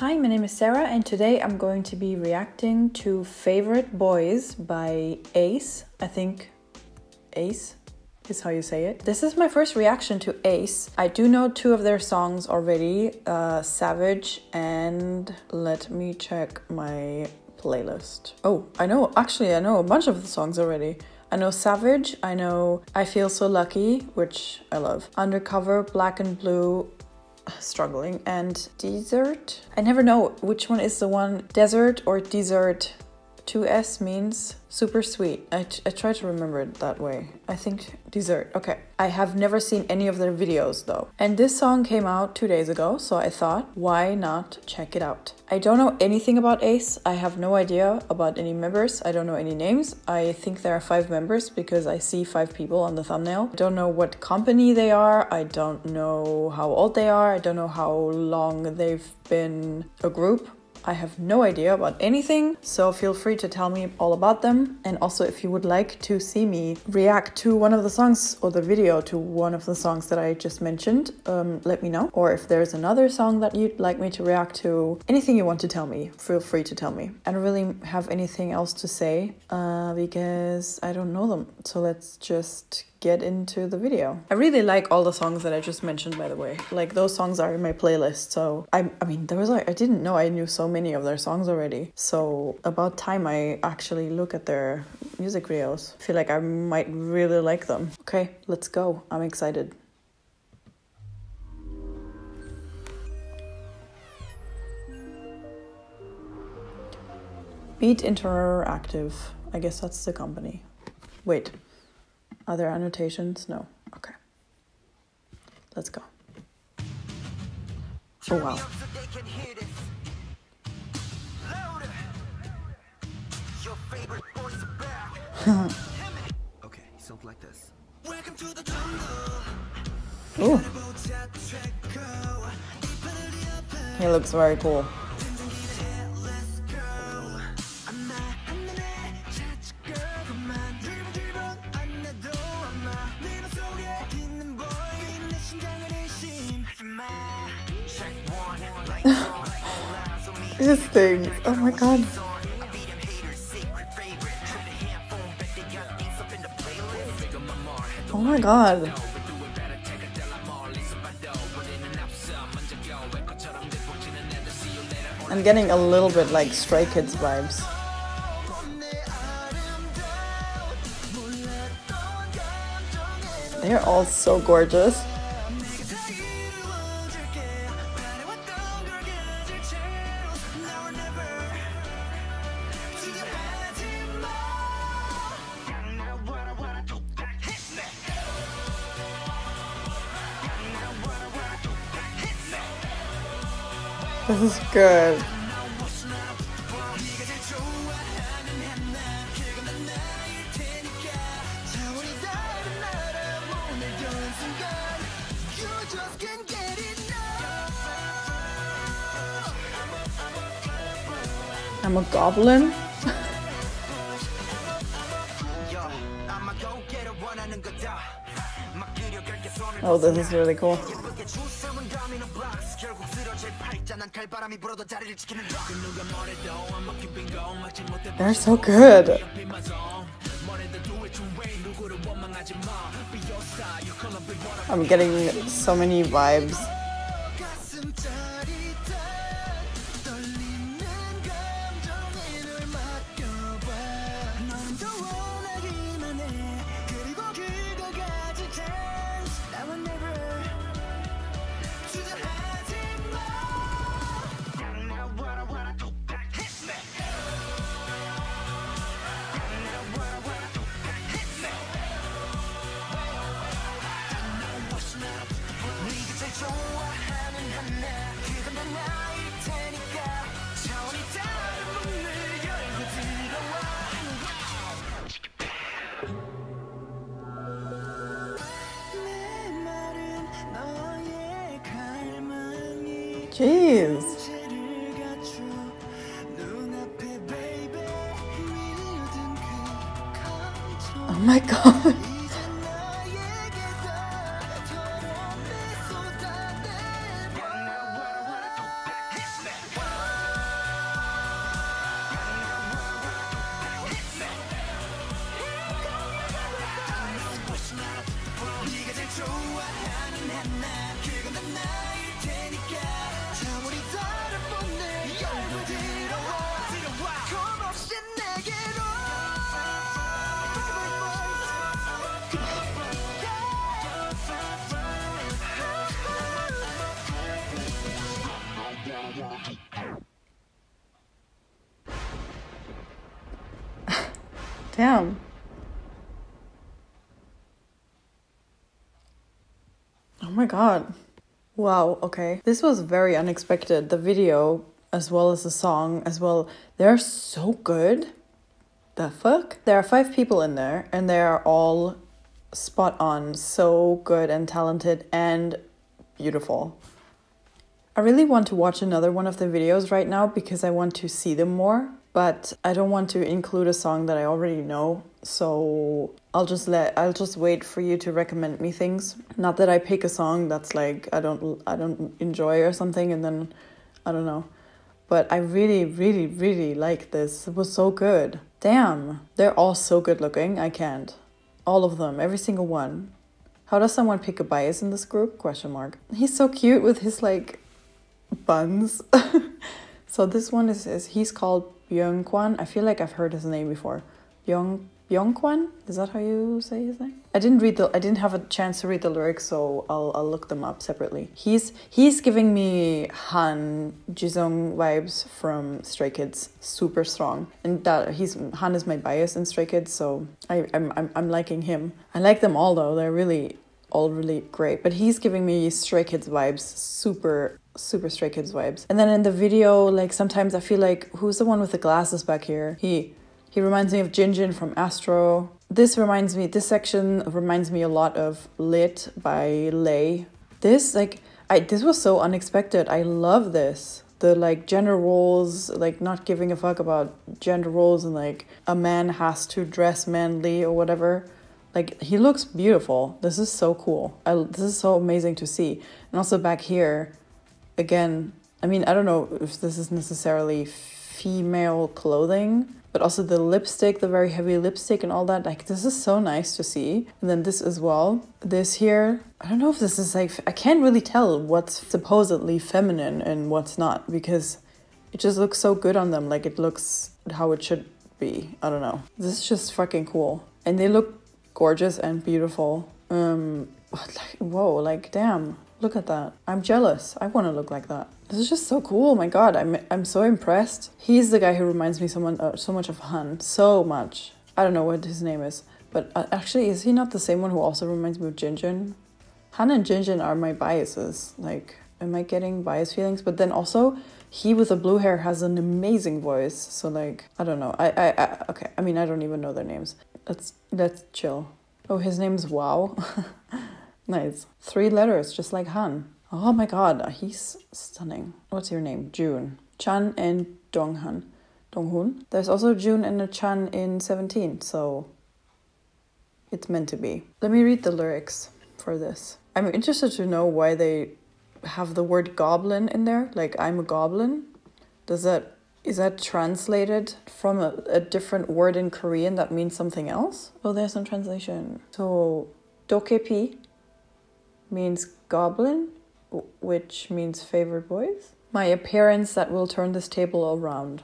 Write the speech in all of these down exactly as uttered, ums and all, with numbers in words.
Hi, my name is Sarah and today I'm going to be reacting to Favorite Boys by A C E. I think A C E is how you say it. This is my first reaction to A C E. I do know two of their songs already, uh, Savage and let me check my playlist. Oh, I know, actually I know a bunch of the songs already. I know Savage, I know I Feel So Lucky, which I love, Undercover, Black and Blue, struggling, and Desert. I never know which one is the one. Desert or Desert. Two S means super sweet. I, I try to remember it that way. I think Desert. Okay. I have never seen any of their videos though. And this song came out two days ago, so I thought, why not check it out? I don't know anything about A C E. I have no idea about any members. I don't know any names. I think there are five members because I see five people on the thumbnail. I don't know what company they are. I don't know how old they are. I don't know how long they've been a group. I have no idea about anything, so feel free to tell me all about them. And also, if you would like to see me react to one of the songs or the video to one of the songs that I just mentioned, um, let me know. Or if there's another song that you'd like me to react to, anything you want to tell me, feel free to tell me. I don't really have anything else to say uh, because I don't know them. So let's just get into the video. I really like all the songs that I just mentioned, by the way. Like, those songs are in my playlist, so I, I mean, there was like, I didn't know I knew so many of their songs already. So about time I actually look at their music videos. I feel like I might really like them. Okay, let's go. I'm excited. Beat Interactive. I guess that's the company. Wait. Are there annotations? No. Okay. Let's go. Oh, wow. Okay, something like this. Welcome to the jungle. He looks very cool. This thing. Oh my god. Oh my god. I'm getting a little bit like Stray Kids vibes. They're all so gorgeous. This is good. I'm a goblin. Oh, this is really cool. They're so good. I'm getting so many vibes. Jeez. Oh my god. Damn. Oh my god. Wow, okay. This was very unexpected. The video, as well as the song, as well, they're so good. The fuck? There are five people in there, and they are all spot on. So good and talented and beautiful. I really want to watch another one of the videos right now because I want to see them more, but I don't want to include a song that I already know, so I'll just let I'll just wait for you to recommend me things. Not that I pick a song that's like I don't I don't enjoy or something and then I don't know. But I really, really, really like this. It was so good. Damn, they're all so good looking. I can't. All of them, every single one. How does someone pick a bias in this group? Question mark. He's so cute with his like buns. So this one is, is he's called Byung Kwan. I feel like I've heard his name before. Byung Byung Kwan? Is that how you say his name? I didn't read the I didn't have a chance to read the lyrics, so I'll I'll look them up separately. He's he's giving me Han Jisung vibes from Stray Kids, super strong. And that he's Han is my bias in Stray Kids, so I I'm I'm I'm liking him. I like them all though. They're really all really great, but he's giving me Stray Kids vibes, super super Stray Kids vibes. And then in the video, like sometimes I feel like who's the one with the glasses back here? He he reminds me of Jinjin from Astro. This reminds me this section reminds me a lot of Lit by Lei. This like I this was so unexpected. I love this. The like gender roles, like not giving a fuck about gender roles and like a man has to dress manly or whatever. Like, he looks beautiful. This is so cool. I, this is so amazing to see. And also back here, again, I mean, I don't know if this is necessarily female clothing, but also the lipstick, the very heavy lipstick and all that. Like, this is so nice to see. And then this as well. This here, I don't know if this is like, I can't really tell what's supposedly feminine and what's not because it just looks so good on them. Like, it looks how it should be. I don't know. This is just fucking cool. And they look gorgeous and beautiful. Um, but like, whoa, like, damn, look at that. I'm jealous. I want to look like that. This is just so cool. My god, I'm I'm so impressed. He's the guy who reminds me someone uh, so much of Han, so much. I don't know what his name is, but uh, actually, is he not the same one who also reminds me of Jinjin? Han and Jinjin are my biases. Like, am I getting bias feelings? But then also, he with the blue hair has an amazing voice. So like, I don't know. I I, I okay. I mean, I don't even know their names. Let's, let's chill. Oh, his name's Wow. Nice. Three letters, just like Han. Oh my god, he's stunning. What's your name? June. Chan and Donghan. Donghun. There's also June and a Chan in Seventeen, so it's meant to be. Let me read the lyrics for this. I'm interested to know why they have the word goblin in there. Like, I'm a goblin. Does that... Is that translated from a, a different word in Korean that means something else? Oh, there's no translation. So, Dokepi means goblin, which means favorite boys. My appearance that will turn this table around.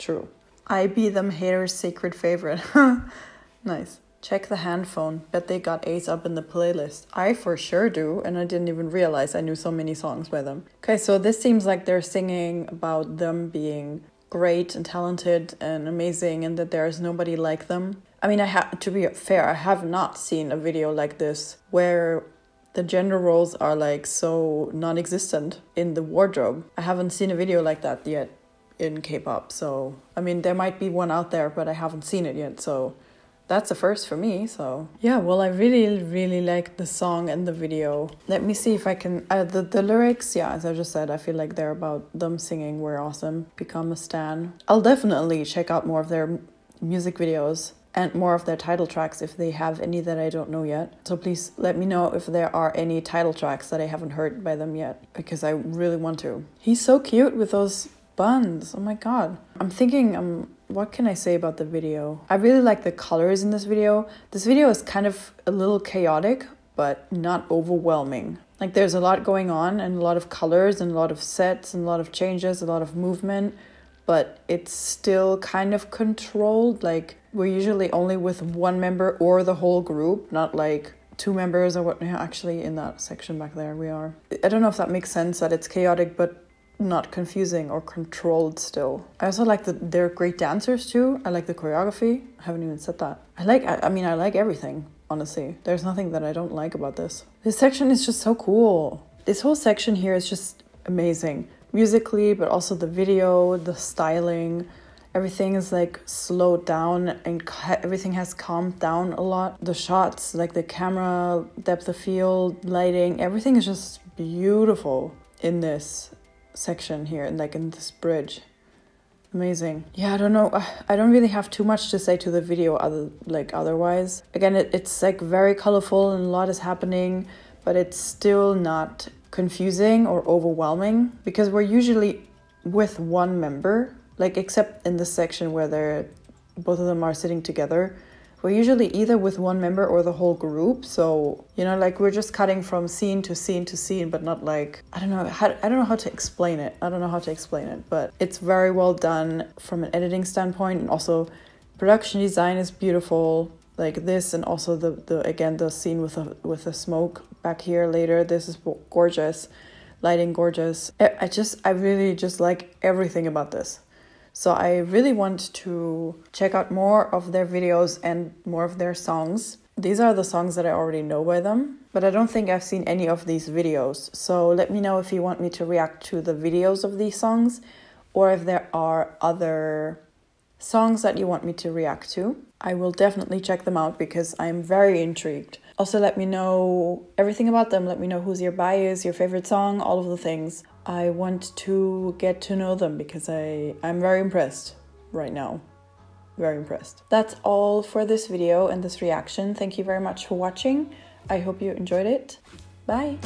True. I be them haters' sacred favorite. Nice. Check the hand phone. Bet they got Ace up in the playlist. I for sure do, and I didn't even realize I knew so many songs by them. Okay, so this seems like they're singing about them being great and talented and amazing and that there is nobody like them. I mean, I have to be fair, I have not seen a video like this where the gender roles are like so non-existent in the wardrobe. I haven't seen a video like that yet in K-pop, so... I mean, there might be one out there, but I haven't seen it yet, so... That's a first for me, so... Yeah, well, I really, really like the song and the video. Let me see if I can... Uh, the, the lyrics, yeah, as I just said, I feel like they're about them singing We're Awesome, Become a Stan. I'll definitely check out more of their music videos and more of their title tracks if they have any that I don't know yet. So please let me know if there are any title tracks that I haven't heard by them yet, because I really want to. He's so cute with those buns. Oh my god. I'm thinking... I'm. What can I say about the video? I really like the colors in this video. This video is kind of a little chaotic, but not overwhelming. Like there's a lot going on and a lot of colors and a lot of sets and a lot of changes, a lot of movement, but it's still kind of controlled. Like we're usually only with one member or the whole group, not like two members or what. Actually in that section back there we are. I don't know if that makes sense that it's chaotic, but not confusing or controlled still. I also like that they're great dancers too. I like the choreography. I haven't even said that. I like, I, I mean, I like everything, honestly. There's nothing that I don't like about this. This section is just so cool. This whole section here is just amazing. Musically, but also the video, the styling. Everything is like slowed down and everything has calmed down a lot. The shots, like the camera, depth of field, lighting, everything is just beautiful in this section here and like in this bridge. Amazing. Yeah, I don't know. I don't really have too much to say to the video other like otherwise. Again, it, it's like very colorful and a lot is happening, but it's still not confusing or overwhelming because we're usually with one member. Like, except in this section where they're, both of them are sitting together, we're usually either with one member or the whole group. So, you know, like, we're just cutting from scene to scene to scene, but not like, I don't know how, I don't know how to explain it. I don't know how to explain it, but it's very well done from an editing standpoint. And also production design is beautiful, like this. And also the, the again, the scene with the, with the smoke back here later, this is gorgeous. Lighting, gorgeous. I just, I really just like everything about this. So I really want to check out more of their videos and more of their songs. These are the songs that I already know by them, but I don't think I've seen any of these videos. So let me know if you want me to react to the videos of these songs or if there are other songs that you want me to react to. I will definitely check them out because I'm very intrigued. Also, let me know everything about them. Let me know who's your bias, your favorite song, all of the things. I want to get to know them because I, I'm very impressed right now. Very impressed. That's all for this video and this reaction. Thank you very much for watching. I hope you enjoyed it. Bye!